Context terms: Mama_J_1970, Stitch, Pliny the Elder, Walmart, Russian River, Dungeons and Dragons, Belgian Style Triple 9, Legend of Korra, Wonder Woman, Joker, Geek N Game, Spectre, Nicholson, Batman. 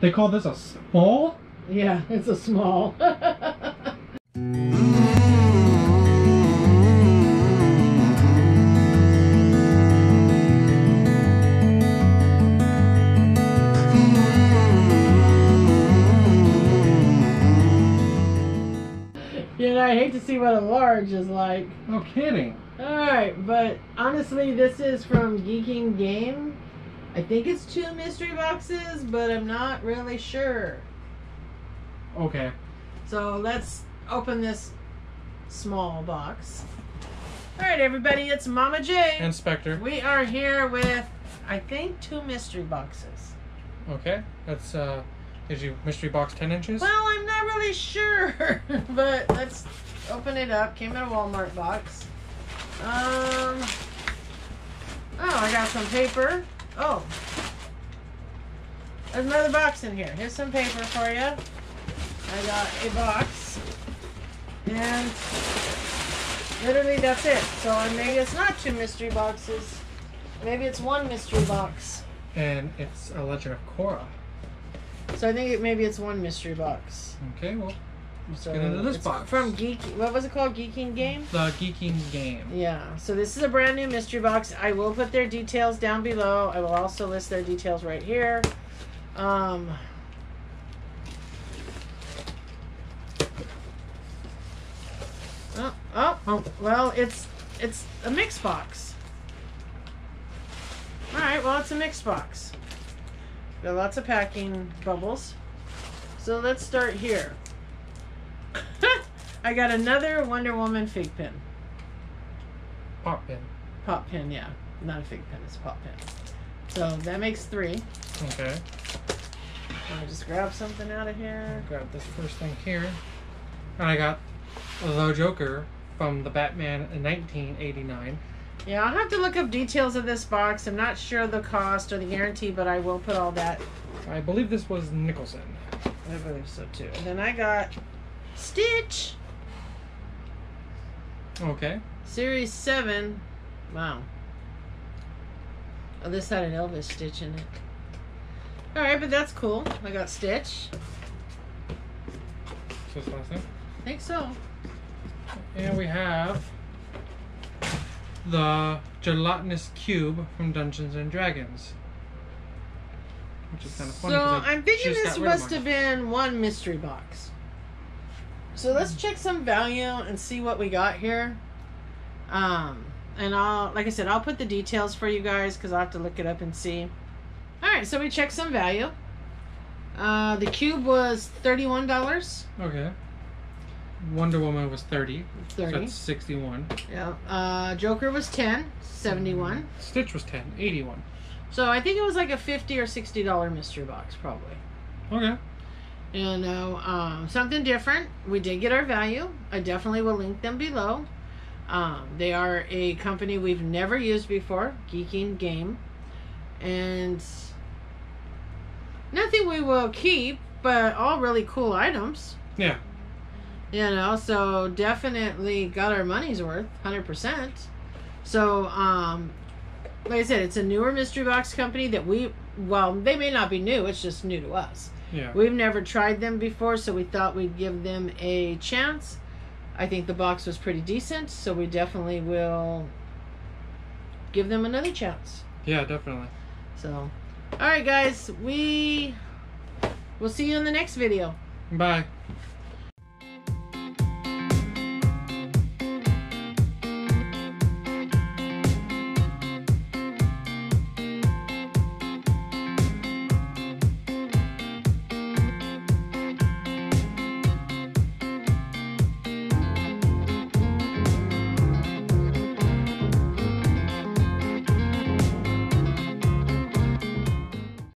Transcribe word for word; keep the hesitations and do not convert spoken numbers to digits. They call this a small? Yeah, it's a small. You know, I hate to see what a large is like. No kidding. Alright, but honestly, this is from Geek N Game. I think it's two mystery boxes, but I'm not really sure. Okay. So let's open this small box. Alright, everybody, it's Mama J. And Spectre. We are here with, I think, two mystery boxes. Okay. That's, uh, is your mystery box ten inches? Well, I'm not really sure, but let's open it up. Came in a Walmart box. Um, oh, I got some paper. Oh, there's another box in here. Here's some paper for you. I got a box, and literally that's it. So maybe it's not two mystery boxes. Maybe it's one mystery box. And it's a Legend of Korra. So I think it, maybe it's one mystery box. Okay, well, let's so get into this box. From Geek, what was it called? Geek N Game? The Geek N Game. Yeah, so this is a brand new mystery box. I will put their details down below. I will also list their details right here. Um, oh, oh, oh, well, it's, it's a mixed box. All right, well, it's a mixed box. Got lots of packing bubbles. So let's start here. I got another Wonder Woman fig pin. Pop pin. Pop pin, yeah. Not a fig pin, it's a pop pin. So that makes three. Okay. I'll just grab something out of here. Grab this first thing here. And I got the Joker from the Batman in nineteen eighty-nine. Yeah, I'll have to look up details of this box. I'm not sure of the cost or the guarantee, but I will put all that. I believe this was Nicholson. I believe so, too. And then I got Stitch. Okay. Series seven. Wow. Oh, this had an Elvis Stitch in it. All right, but that's cool. I got Stitch. Is this the last thing? I think so. And we have the gelatinous cube from Dungeons and Dragons, which is kind of funny. So I'm thinking this must have been one mystery box. So let's check some value and see what we got here. Um, and I'll, like I said, I'll put the details for you guys because I'll have to look it up and see. All right, so we checked some value. Uh, the cube was thirty-one dollars. Okay. Wonder Woman was thirty, thirty. So that's sixty-one. Yeah. Uh, Joker was ten, seventy-one. Stitch was ten, eighty-one. So I think it was like a fifty or sixty dollar mystery box, probably. Okay. You know, um, something different. We did get our value. I definitely will link them below. Um, they are a company we've never used before, Geek N Game. And nothing we will keep, but all really cool items. Yeah. You know, so definitely got our money's worth, one hundred percent. So, um, like I said, it's a newer mystery box company that we, well, they may not be new, it's just new to us. Yeah. We've never tried them before, so we thought we'd give them a chance. I think the box was pretty decent, so we definitely will give them another chance. Yeah, definitely. So, all right, guys, we will see you in the next video. Bye.